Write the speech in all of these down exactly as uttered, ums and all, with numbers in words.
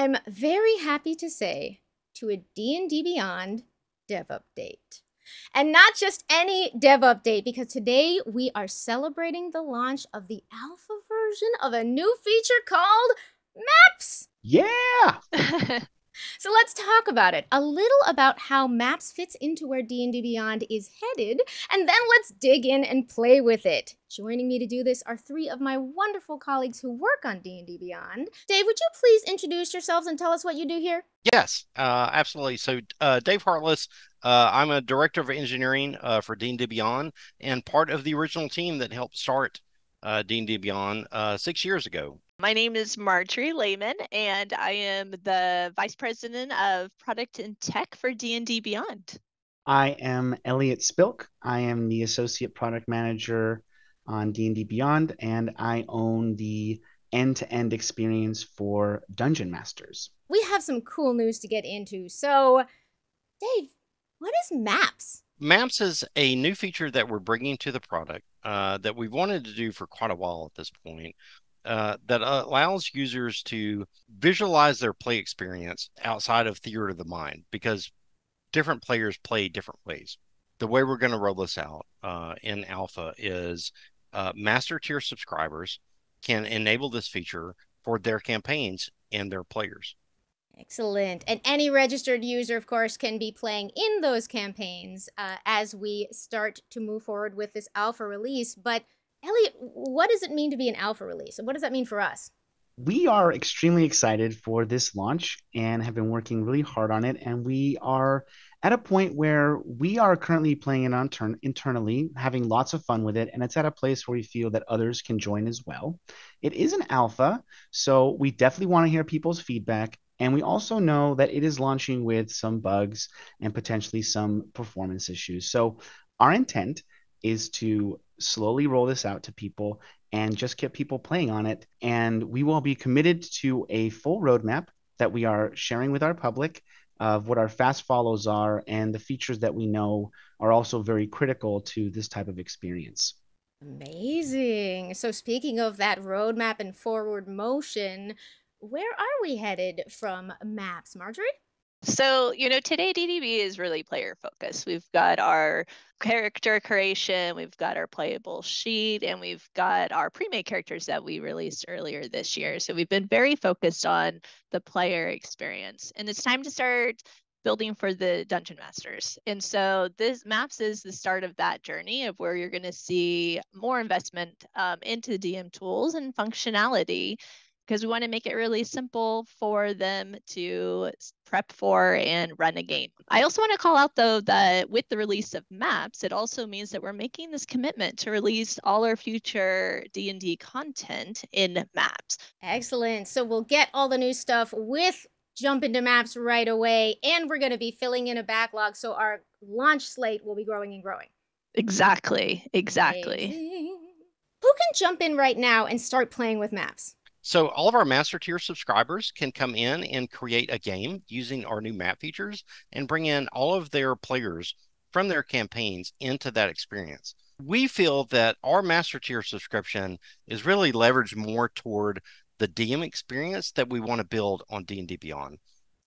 I'm very happy to say to a D and D Beyond dev update. And not just any dev update, because today we are celebrating the launch of the alpha version of a new feature called Maps. Yeah! So let's talk about it, a little about how Maps fits into where D and D Beyond is headed, and then let's dig in and play with it. Joining me to do this are three of my wonderful colleagues who work on D and D Beyond. Dave, would you please introduce yourselves and tell us what you do here? Yes, uh, absolutely. So uh, Dave Hartless, uh, I'm a director of engineering uh, for D and D Beyond and part of the original team that helped start uh, D and D Beyond uh, six years ago. My name is Marjorie Layman, and I am the Vice President of Product and Tech for D and D Beyond. I am Elliot Spilk. I am the Associate Product Manager on D and D Beyond, and I own the end-to-end experience for Dungeon Masters. We have some cool news to get into. So, Dave, what is Maps? Maps is a new feature that we're bringing to the product uh, that we've wanted to do for quite a while at this point. Uh, that allows users to visualize their play experience outside of theater of the mind, because different players play different ways. The way we're going to roll this out uh, in alpha is uh, master tier subscribers can enable this feature for their campaigns and their players. Excellent. And any registered user, of course, can be playing in those campaigns uh, as we start to move forward with this alpha release. But Elliot, what does it mean to be an alpha release? And what does that mean for us? We are extremely excited for this launch and have been working really hard on it. And we are at a point where we are currently playing it on turn internally, having lots of fun with it. And it's at a place where we feel that others can join as well. It is an alpha, so we definitely want to hear people's feedback. And we also know that it is launching with some bugs and potentially some performance issues. So our intent is to slowly roll this out to people and just get people playing on it. And we will be committed to a full roadmap that we are sharing with our public of what our fast follows are and the features that we know are also very critical to this type of experience. Amazing. So speaking of that roadmap and forward motion, where are we headed from Maps, Marjorie? So, you know, today D D B is really player focused. We've got our character creation, we've got our playable sheet, and we've got our pre-made characters that we released earlier this year. So we've been very focused on the player experience. And it's time to start building for the Dungeon Masters. And so this Maps is the start of that journey of where you're going to see more investment um, into D M tools and functionality, because we want to make it really simple for them to prep for and run a game. I also want to call out, though, that with the release of Maps, it also means that we're making this commitment to release all our future D and D content in Maps. Excellent. So we'll get all the new stuff with jump into Maps right away, and we're going to be filling in a backlog, so our launch slate will be growing and growing. Exactly. Exactly. Amazing. Who can jump in right now and start playing with Maps? So all of our master tier subscribers can come in and create a game using our new map features and bring in all of their players from their campaigns into that experience. We feel that our master tier subscription is really leveraged more toward the D M experience that we want to build on D and D Beyond,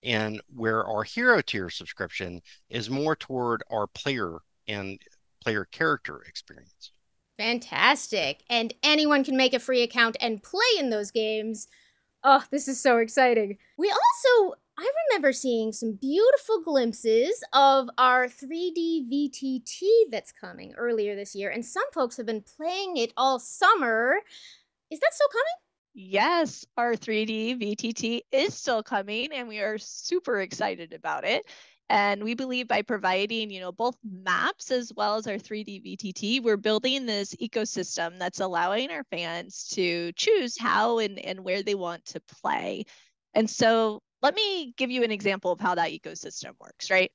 and where our hero tier subscription is more toward our player and player character experience. Fantastic. And anyone can make a free account and play in those games. Oh, this is so exciting. We also, I remember seeing some beautiful glimpses of our three D V T T that's coming earlier this year. And some folks have been playing it all summer. Is that still coming? Yes, our three D V T T is still coming, and we are super excited about it. And we believe by providing, you know, both Maps as well as our three D V T T, we're building this ecosystem that's allowing our fans to choose how and, and where they want to play. And so let me give you an example of how that ecosystem works, right?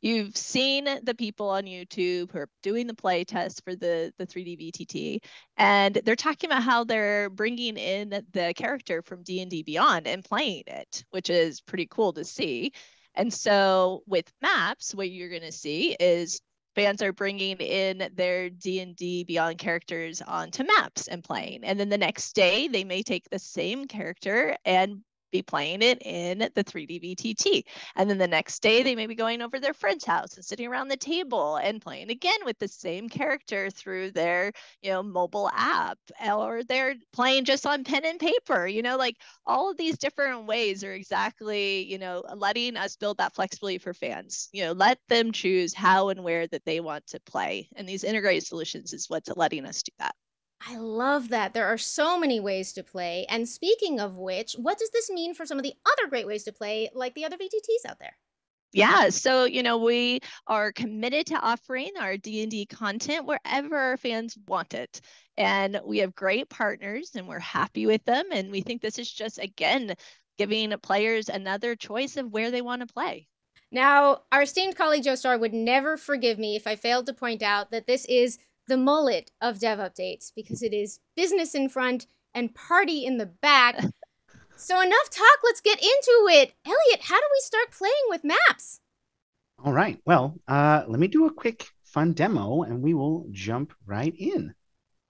You've seen the people on YouTube who are doing the play test for the, the three D V T T, and they're talking about how they're bringing in the character from D and D Beyond and playing it, which is pretty cool to see. And so with Maps, what you're going to see is fans are bringing in their D and D Beyond characters onto Maps and playing. And then the next day, they may take the same character and be playing it in the three D V T T. And then the next day, they may be going over to their friend's house and sitting around the table and playing again with the same character through their, you know, mobile app, or they're playing just on pen and paper. You know, like all of these different ways are exactly, you know, letting us build that flexibility for fans. You know, let them choose how and where that they want to play. And these integrated solutions is what's letting us do that. I love that. There are so many ways to play. And speaking of which, what does this mean for some of the other great ways to play, like the other V T Ts out there? Yeah, so, you know, we are committed to offering our D and D content wherever our fans want it. And we have great partners and we're happy with them. And we think this is just, again, giving players another choice of where they want to play. Now, our esteemed colleague Joe Star would never forgive me if I failed to point out that this is the mullet of dev updates, because it is business in front and party in the back. So enough talk, let's get into it. Elliot, how do we start playing with Maps? All right, well, uh, let me do a quick fun demo and we will jump right in.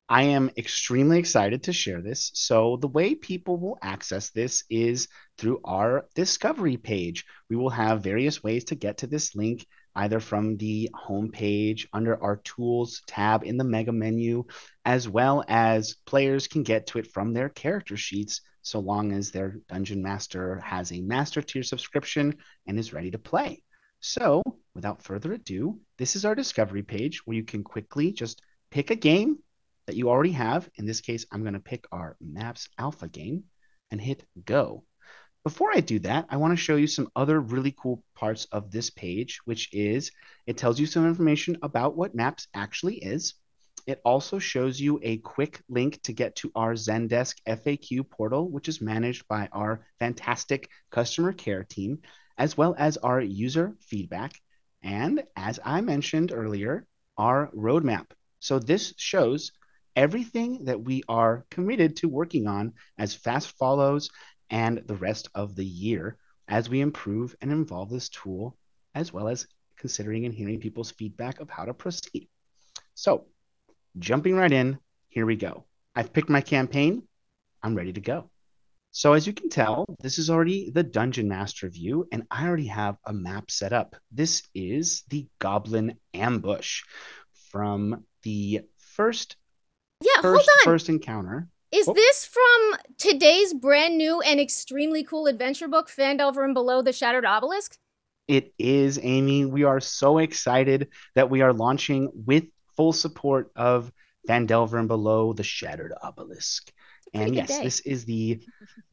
I am extremely excited to share this. So the way people will access this is through our discovery page. We will have various ways to get to this link, either from the homepage under our tools tab in the mega menu, as well as players can get to it from their character sheets, so long as their dungeon master has a master tier subscription and is ready to play. So without further ado, this is our discovery page where you can quickly just pick a game that you already have. In this case, I'm going to pick our Maps Alpha game and hit go. Before I do that, I want to show you some other really cool parts of this page, which is it tells you some information about what Maps actually is. It also shows you a quick link to get to our Zendesk F A Q portal, which is managed by our fantastic customer care team, as well as our user feedback. And as I mentioned earlier, our roadmap. So this shows everything that we are committed to working on as fast follows and the rest of the year as we improve and evolve this tool, as well as considering and hearing people's feedback of how to proceed. So jumping right in, here we go. I've picked my campaign, I'm ready to go. So as you can tell, this is already the Dungeon Master view, and I already have a map set up. This is the Goblin Ambush from the first, yeah, first, hold on. first encounter. Is oh. this from today's brand new and extremely cool adventure book, Phandelver and Below the Shattered Obelisk? It is, Amy. We are so excited that we are launching with full support of Phandelver and Below the Shattered Obelisk. And yes, day. This is the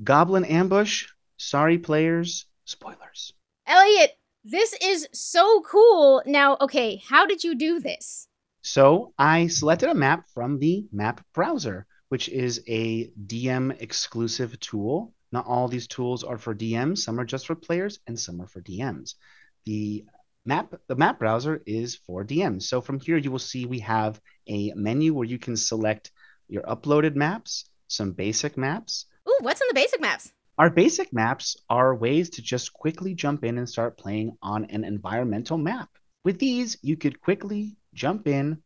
Goblin Ambush. Sorry, players. Spoilers. Elliot, this is so cool. Now, okay, how did you do this? So I selected a map from the map browser, which is a D M exclusive tool. Not all these tools are for D Ms. Some are just for players and some are for D Ms. The map, the map browser is for D Ms. So from here, you will see we have a menu where you can select your uploaded maps, some basic maps. Ooh, what's in the basic maps? Our basic maps are ways to just quickly jump in and start playing on an environmental map. With these, you could quickly jump in,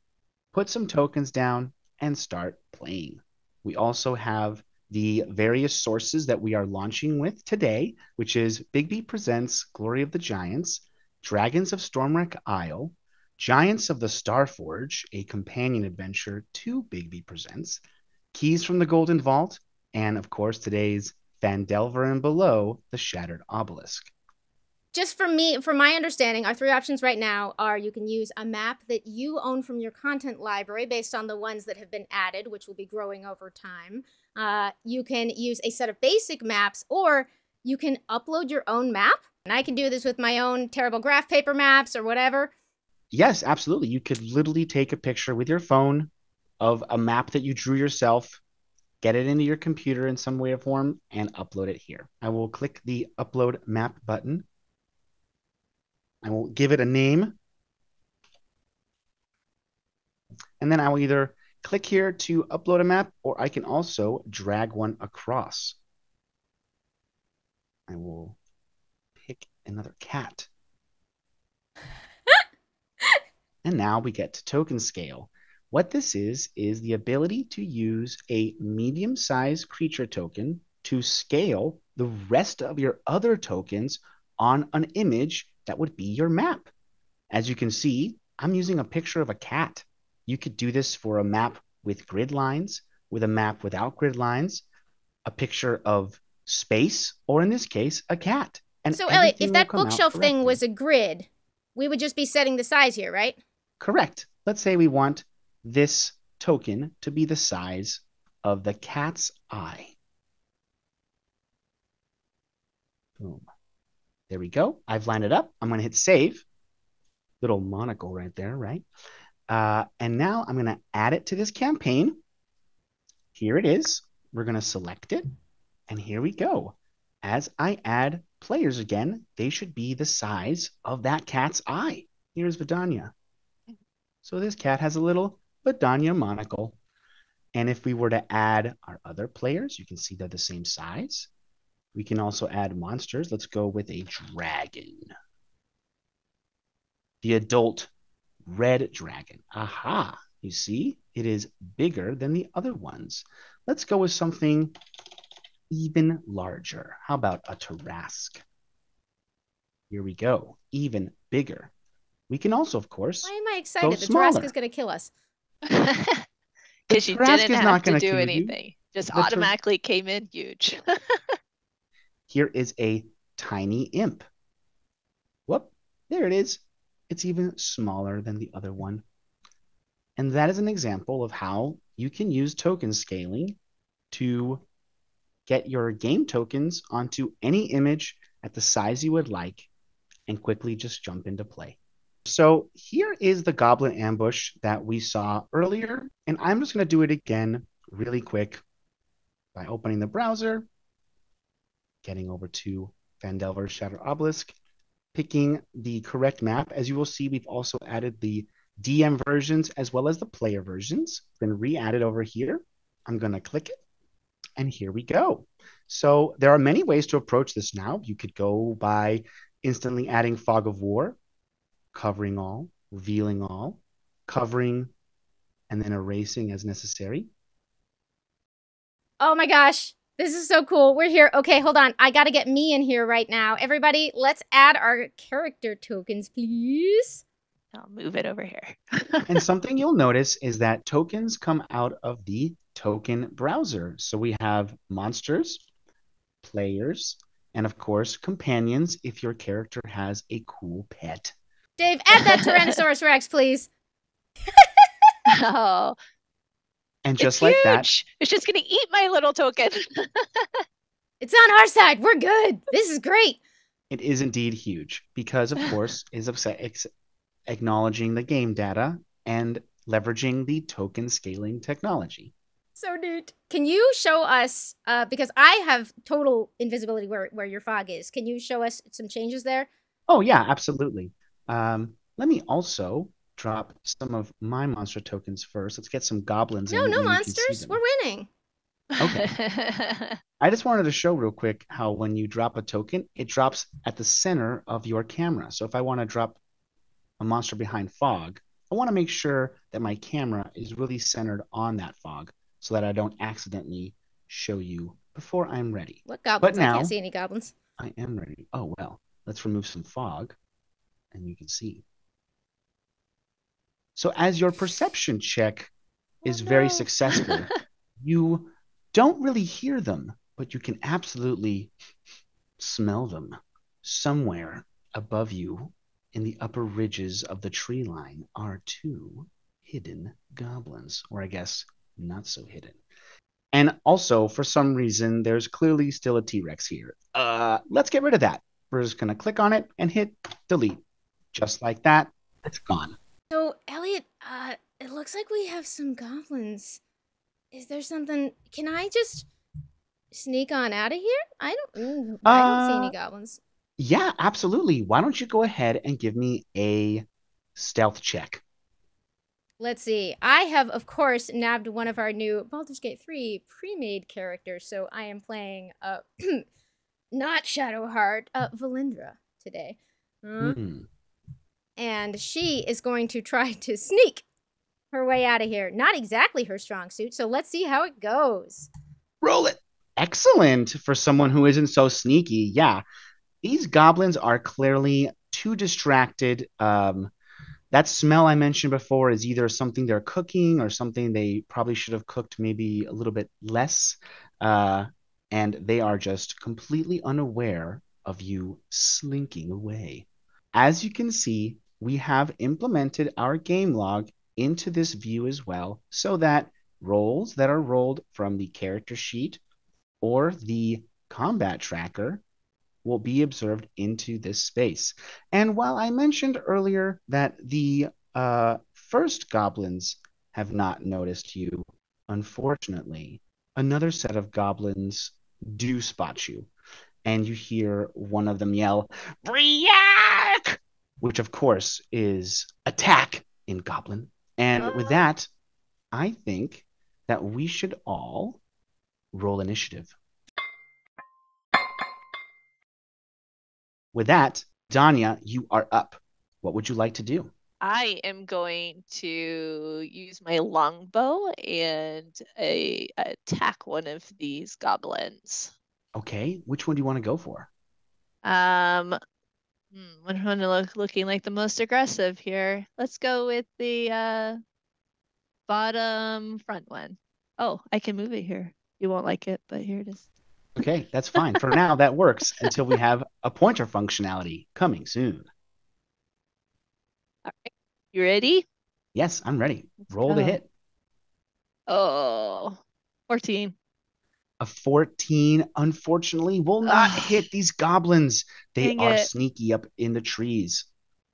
put some tokens down, and start playing. We also have the various sources that we are launching with today, which is Bigby Presents Glory of the Giants, Dragons of Stormwreck Isle, Giants of the Starforge, a companion adventure to Bigby Presents, Keys from the Golden Vault, and of course today's Phandelver and Below the Shattered Obelisk. Just for me, for my understanding, our three options right now are you can use a map that you own from your content library based on the ones that have been added, which will be growing over time. Uh, you can use a set of basic maps, or you can upload your own map. And I can do this with my own terrible graph paper maps or whatever. Yes, absolutely. You could literally take a picture with your phone of a map that you drew yourself, get it into your computer in some way or form, and upload it here. I will click the Upload Map button. I will give it a name, and then I will either click here to upload a map, or I can also drag one across. I will pick another cat. And now we get to token scale. What this is, is the ability to use a medium-sized creature token to scale the rest of your other tokens on an image that would be your map. As you can see, I'm using a picture of a cat. You could do this for a map with grid lines, with a map without grid lines, a picture of space, or in this case, a cat. And so, Elliot, if that bookshelf thing was a grid, we would just be setting the size here, right? Correct. Let's say we want this token to be the size of the cat's eye. Boom. There we go. I've lined it up. I'm going to hit save. Little monocle right there, right? Uh, and now I'm going to add it to this campaign. Here it is. We're going to select it. And here we go. As I add players again, they should be the size of that cat's eye. Here's Vidanya. So this cat has a little Vidanya monocle. And if we were to add our other players, you can see they're the same size. We can also add monsters. Let's go with a dragon. The adult red dragon. Aha. You see, it is bigger than the other ones. Let's go with something even larger. How about a Tarrasque? Here we go. Even bigger. We can also, of course, why am I excited? The Tarrasque is going to kill us. Because you didn't have to do anything. You. Just the automatically came in huge. Here is a tiny imp. Whoop. There it is. It's even smaller than the other one. And that is an example of how you can use token scaling to get your game tokens onto any image at the size you would like and quickly just jump into play. So here is the goblin ambush that we saw earlier. And I'm just going to do it again really quick by opening the browser, getting over to Phandelver Shattered Obelisk, picking the correct map. As you will see, we've also added the D M versions as well as the player versions. It's been re-added over here. I'm going to click it, and here we go. So there are many ways to approach this now. You could go by instantly adding Fog of War, covering all, revealing all, covering, and then erasing as necessary. Oh my gosh. This is so cool. We're here. Okay, hold on. I got to get me in here right now. Everybody, let's add our character tokens, please. I'll move it over here. And something you'll notice is that tokens come out of the token browser. So we have monsters, players, and of course, companions if your character has a cool pet. Dave, add that Tyrannosaurus Rex, please. Oh. And just it's like huge. That. It's just going to eat my little token. It's on our side. We're good. This is great. It is indeed huge because, of course, is acknowledging the game data and leveraging the token scaling technology. So neat. Can you show us, uh, because I have total invisibility where, where your fog is. Can you show us some changes there? Oh, yeah, absolutely. Um, let me also drop some of my monster tokens first. Let's get some goblins. No, in no monsters. We're winning. Okay. I just wanted to show real quick how when you drop a token, it drops at the center of your camera. So if I want to drop a monster behind fog, I want to make sure that my camera is really centered on that fog so that I don't accidentally show you before I'm ready. What goblins? But now, I can't see any goblins. I am ready. Oh, well, let's remove some fog and you can see. So as your perception check is oh, no. very successful, you don't really hear them, but you can absolutely smell them somewhere above you in the upper ridges of the tree line are two hidden goblins, or I guess not so hidden. And also, for some reason, there's clearly still a T-Rex here. Uh, let's get rid of that. We're just going to click on it and hit delete. Just like that, it's gone. So, Elliot, uh, it looks like we have some goblins. Is there something? Can I just sneak on out of here? I don't, I don't uh, see any goblins. Yeah, absolutely. Why don't you go ahead and give me a stealth check? Let's see. I have, of course, nabbed one of our new Baldur's Gate three pre-made characters. So I am playing uh, not Shadowheart, uh, Valindra today. Huh? Mm-hmm. And she is going to try to sneak her way out of here. Not exactly her strong suit, so let's see how it goes. Roll it. Excellent for someone who isn't so sneaky. Yeah. These goblins are clearly too distracted. Um, that smell I mentioned before is either something they're cooking or something they probably should have cooked maybe a little bit less. Uh, and they are just completely unaware of you slinking away. As you can see, we have implemented our game log into this view as well, so that rolls that are rolled from the character sheet or the combat tracker will be observed into this space. And while I mentioned earlier that the uh, first goblins have not noticed you, unfortunately, another set of goblins do spot you. And you hear one of them yell, "Briak!" which of course is attack in Goblin. And oh. with that, I think that we should all roll initiative. With that, Danya, you are up. What would you like to do? I am going to use my longbow and a, attack one of these goblins. Okay, which one do you want to go for? Um, which one look looking like the most aggressive here? Let's go with the uh, bottom front one. Oh, I can move it here. You won't like it, but here it is. Okay, that's fine. For now, that works until we have a pointer functionality coming soon. All right, you ready? Yes, I'm ready. Let's Roll go. The hit. Oh, fourteen. A fourteen, unfortunately, will not Ugh. hit these goblins. They Dang are it. sneaky up in the trees.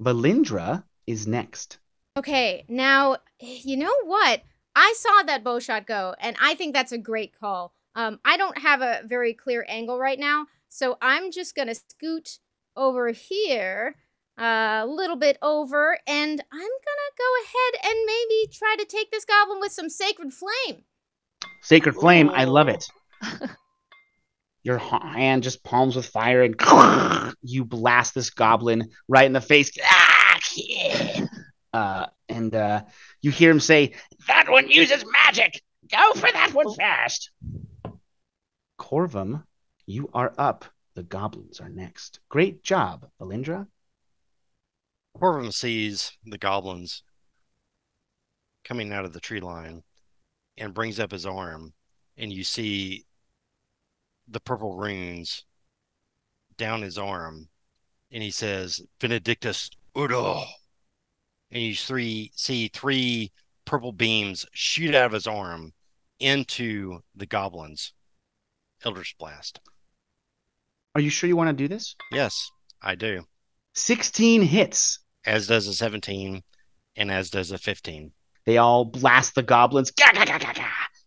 Valindra is next. Okay, now, you know what? I saw that bow shot go, and I think that's a great call. Um, I don't have a very clear angle right now, so I'm just going to scoot over here, a uh, little bit over, and I'm going to go ahead and maybe try to take this goblin with some Sacred Flame. Sacred Flame, Ooh. I love it. Your hand just palms with fire and you blast this goblin right in the face. Uh, and uh, you hear him say, "That one uses magic. Go for that one fast." Corvum, you are up. The goblins are next. Great job, Valindra. Corvum sees the goblins coming out of the tree line and brings up his arm. And you see the purple runes down his arm. And he says, "Venedictus Udo." And you three, see three purple beams shoot out of his arm into the goblins. Eldritch Blast. Are you sure you want to do this? Yes, I do. sixteen hits. As does a seventeen, and as does a fifteen. They all blast the goblins.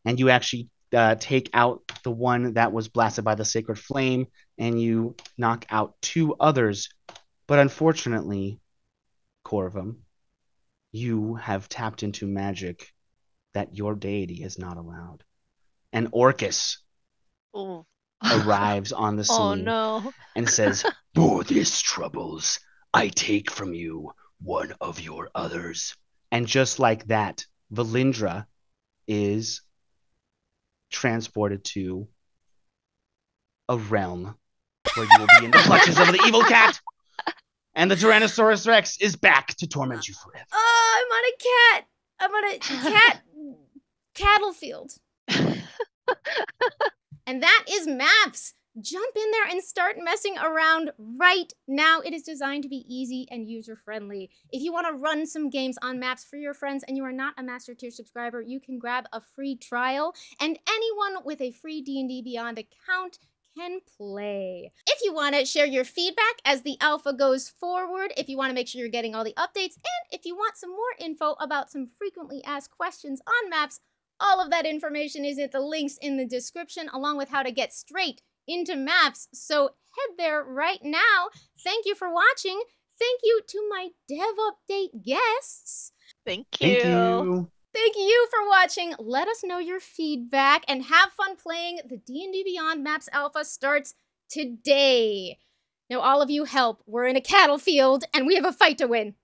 And you actually... Uh, take out the one that was blasted by the Sacred Flame, and you knock out two others. But unfortunately, Corvum, you have tapped into magic that your deity has not allowed. And Orcus oh. arrives on the scene oh, no. and says, "For this troubles, I take from you one of your others." And just like that, Valindra is... transported to a realm where you will be in the clutches of the evil cat, and the Tyrannosaurus Rex is back to torment you forever. Oh, I'm on a cat. I'm on a cat cattle field. And that is Maps. Jump in there and start messing around right now. It is designed to be easy and user-friendly. If you want to run some games on Maps for your friends and you are not a Master Tier subscriber, you can grab a free trial, and anyone with a free D and D Beyond account can play. If you want to share your feedback as the alpha goes forward, if you want to make sure you're getting all the updates, and if you want some more info about some frequently asked questions on Maps, all of that information is at the links in the description, along with how to get straight into Maps, so head there right now. Thank you for watching. Thank you to my dev update guests. Thank you. Thank you. Thank you for watching. Let us know your feedback and have fun playing. The D and D Beyond Maps Alpha starts today. Now all of you help. We're in a cattle field and we have a fight to win.